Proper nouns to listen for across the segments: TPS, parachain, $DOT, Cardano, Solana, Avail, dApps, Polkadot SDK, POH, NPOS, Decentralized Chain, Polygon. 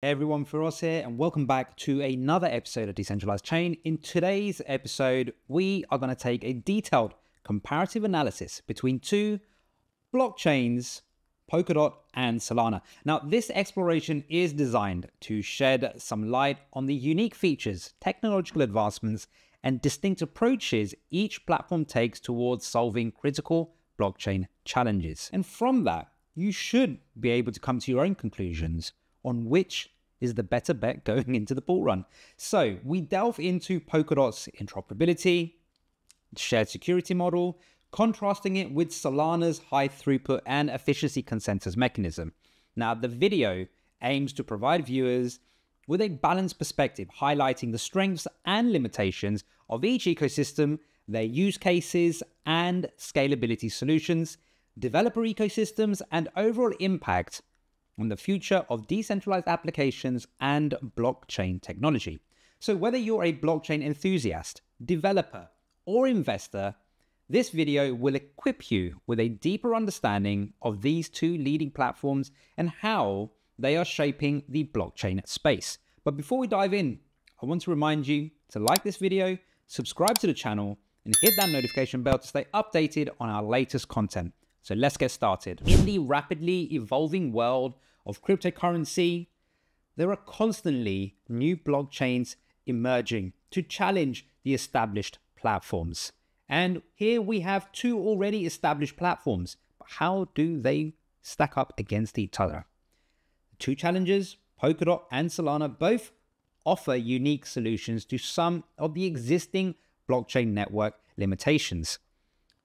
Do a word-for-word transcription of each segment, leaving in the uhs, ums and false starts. Hey everyone, Firoz here, and welcome back to another episode of Decentralized Chain. In today's episode, we are going to take a detailed comparative analysis between two blockchains, Polkadot and Solana. Now, this exploration is designed to shed some light on the unique features, technological advancements, and distinct approaches each platform takes towards solving critical blockchain challenges. And from that, you should be able to come to your own conclusions on which is the better bet going into the bull run. So we delve into Polkadot's interoperability, shared security model, contrasting it with Solana's high throughput and efficiency consensus mechanism. Now, the video aims to provide viewers with a balanced perspective, highlighting the strengths and limitations of each ecosystem, their use cases and scalability solutions, developer ecosystems, and overall impact on the future of decentralized applications and blockchain technology. So whether you're a blockchain enthusiast, developer, or investor, this video will equip you with a deeper understanding of these two leading platforms and how they are shaping the blockchain space. But before we dive in, I want to remind you to like this video, subscribe to the channel, and hit that notification bell to stay updated on our latest content. So let's get started. In the rapidly evolving world of cryptocurrency, there are constantly new blockchains emerging to challenge the established platforms. And here we have two already established platforms, but how do they stack up against each other? Two challengers, Polkadot and Solana, both offer unique solutions to some of the existing blockchain network limitations.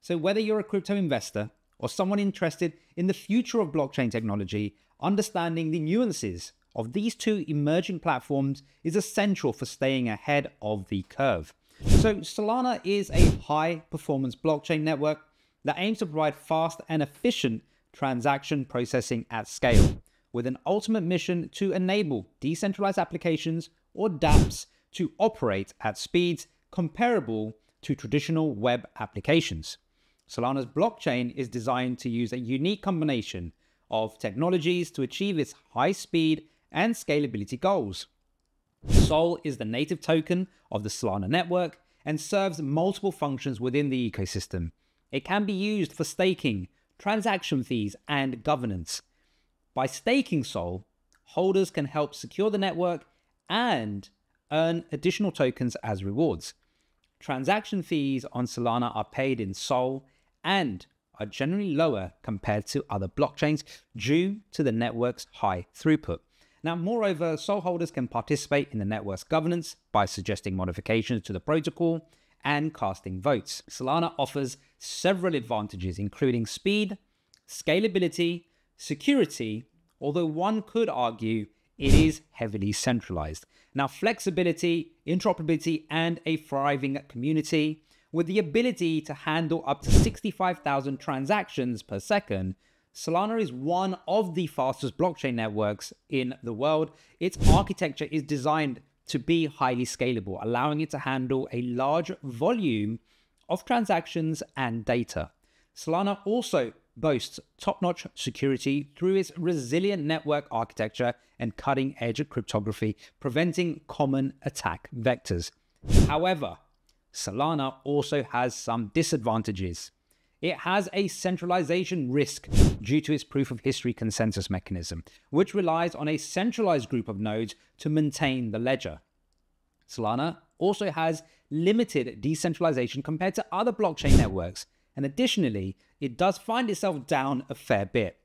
So whether you're a crypto investor or someone interested in the future of blockchain technology, understanding the nuances of these two emerging platforms is essential for staying ahead of the curve. So Solana is a high-performance blockchain network that aims to provide fast and efficient transaction processing at scale, with an ultimate mission to enable decentralized applications, or dApps, to operate at speeds comparable to traditional web applications. Solana's blockchain is designed to use a unique combination of technologies to achieve its high speed and scalability goals. Sol is the native token of the Solana network and serves multiple functions within the ecosystem. It can be used for staking, transaction fees, and governance. By staking Sol, holders can help secure the network and earn additional tokens as rewards. Transaction fees on Solana are paid in Sol and are generally lower compared to other blockchains due to the network's high throughput. Now, moreover, Sol holders can participate in the network's governance by suggesting modifications to the protocol and casting votes. Solana offers several advantages, including speed, scalability, security, although one could argue it is heavily centralized. Now, flexibility, interoperability, and a thriving community, with the ability to handle up to sixty-five thousand transactions per second, Solana is one of the fastest blockchain networks in the world. Its architecture is designed to be highly scalable, allowing it to handle a large volume of transactions and data. Solana also boasts top-notch security through its resilient network architecture and cutting-edge cryptography, preventing common attack vectors. However, Solana also has some disadvantages. It has a centralization risk due to its proof of history consensus mechanism, which relies on a centralized group of nodes to maintain the ledger. Solana also has limited decentralization compared to other blockchain networks, and additionally, it does find itself down a fair bit.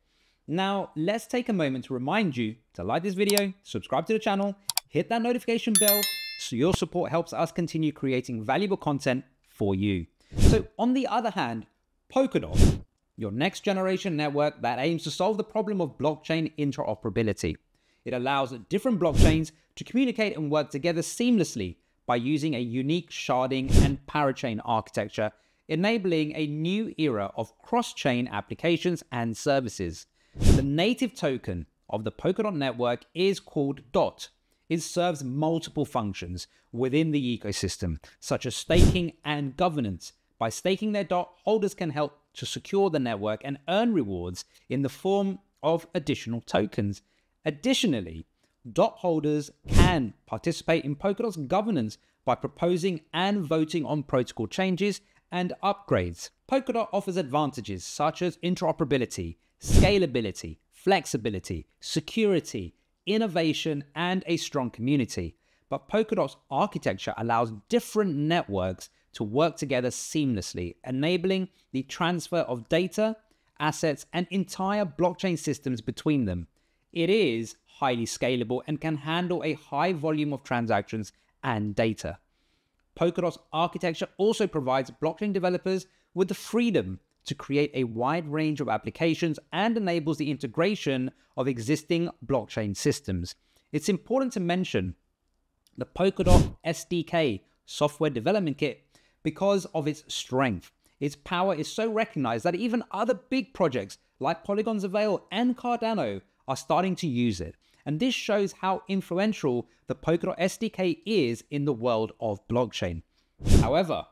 Now, let's take a moment to remind you to like this video, subscribe to the channel, hit that notification bell, so your support helps us continue creating valuable content for you. So on the other hand, Polkadot, your next generation network that aims to solve the problem of blockchain interoperability. It allows different blockchains to communicate and work together seamlessly by using a unique sharding and parachain architecture, enabling a new era of cross-chain applications and services. The native token of the Polkadot network is called DOT. It serves multiple functions within the ecosystem, such as staking and governance. By staking their DOT, holders can help to secure the network and earn rewards in the form of additional tokens. Additionally, dot holders can participate in Polkadot's governance by proposing and voting on protocol changes and upgrades. Polkadot offers advantages such as interoperability, scalability, flexibility, security, innovation, and a strong community. But Polkadot's architecture allows different networks to work together seamlessly, enabling the transfer of data, assets, and entire blockchain systems between them. It is highly scalable and can handle a high volume of transactions and data. Polkadot's architecture also provides blockchain developers with the freedom to create a wide range of applications and enables the integration of existing blockchain systems. It's important to mention the Polkadot S D K software development kit because of its strength. Its power is so recognized that even other big projects like Polygon's Avail and Cardano are starting to use it. And this shows how influential the Polkadot S D K is in the world of blockchain. However,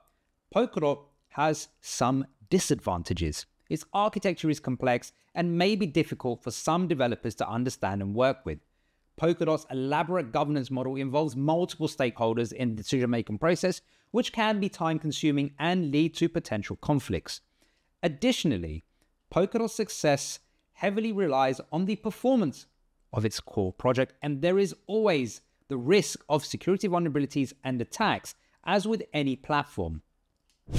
Polkadot has some disadvantages. Its architecture is complex and may be difficult for some developers to understand and work with. Polkadot's elaborate governance model involves multiple stakeholders in the decision-making process, which can be time-consuming and lead to potential conflicts. Additionally, Polkadot's success heavily relies on the performance of its core project, and there is always the risk of security vulnerabilities and attacks, as with any platform.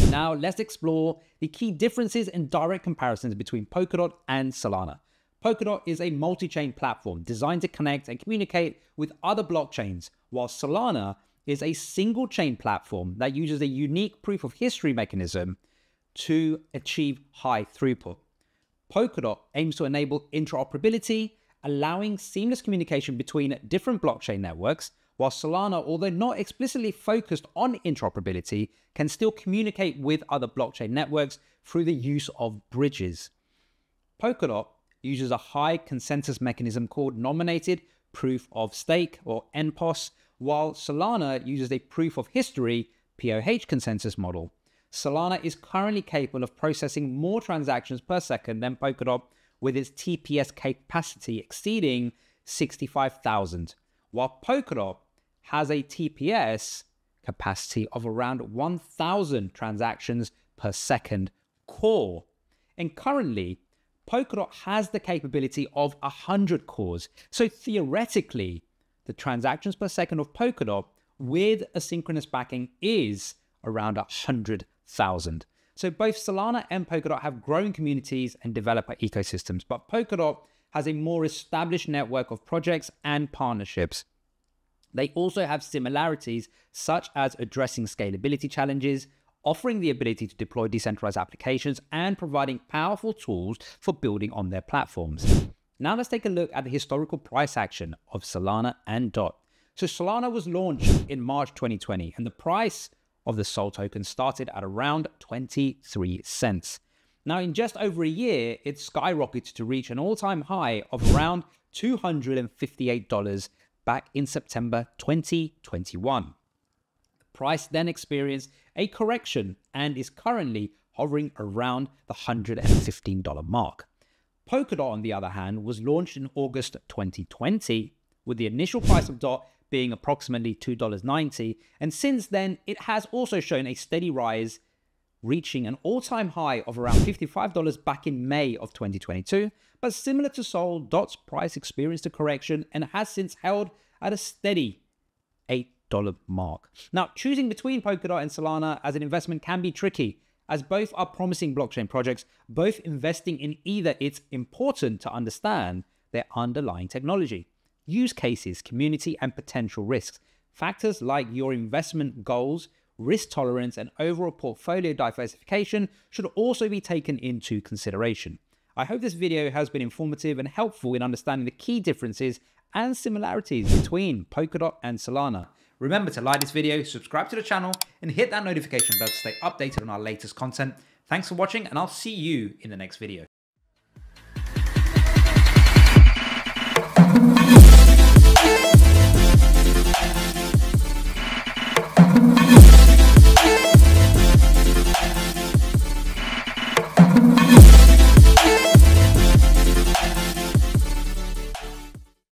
Now, let's explore the key differences and direct comparisons between Polkadot and Solana. Polkadot is a multi-chain platform designed to connect and communicate with other blockchains, while Solana is a single-chain platform that uses a unique proof-of-history mechanism to achieve high throughput. Polkadot aims to enable interoperability, allowing seamless communication between different blockchain networks, while Solana, although not explicitly focused on interoperability, can still communicate with other blockchain networks through the use of bridges. Polkadot uses a high consensus mechanism called nominated proof of stake, or N P O S, while Solana uses a proof of history, P O H consensus model. Solana is currently capable of processing more transactions per second than Polkadot, with its T P S capacity exceeding sixty-five thousand, while Polkadot has a T P S capacity of around one thousand transactions per second core. And currently, Polkadot has the capability of one hundred cores. So theoretically, the transactions per second of Polkadot with asynchronous backing is around one hundred thousand. So both Solana and Polkadot have growing communities and developer ecosystems, but Polkadot has a more established network of projects and partnerships. They also have similarities such as addressing scalability challenges, offering the ability to deploy decentralized applications, and providing powerful tools for building on their platforms. Now let's take a look at the historical price action of Solana and D O T. So Solana was launched in March twenty twenty, and the price of the Sol token started at around twenty-three cents. Now in just over a year, it skyrocketed to reach an all-time high of around two hundred fifty-eight dollars back in September twenty twenty-one. Price then experienced a correction and is currently hovering around the one hundred fifteen dollar mark. Polkadot, on the other hand, was launched in August twenty twenty, with the initial price of D O T being approximately two dollars and ninety cents, and since then it has also shown a steady rise, reaching an all-time high of around fifty-five dollars back in May of twenty twenty-two, but similar to Sol, D O T's price experienced a correction and has since held at a steady eight dollar mark. Now, choosing between Polkadot and Solana as an investment can be tricky, as both are promising blockchain projects. Both investing in either, it's important to understand their underlying technology, use cases, community, and potential risks. Factors like your investment goals, risk tolerance, and overall portfolio diversification should also be taken into consideration. I hope this video has been informative and helpful in understanding the key differences and similarities between Polkadot and Solana. Remember to like this video, subscribe to the channel, and hit that notification bell to stay updated on our latest content. Thanks for watching, and I'll see you in the next video.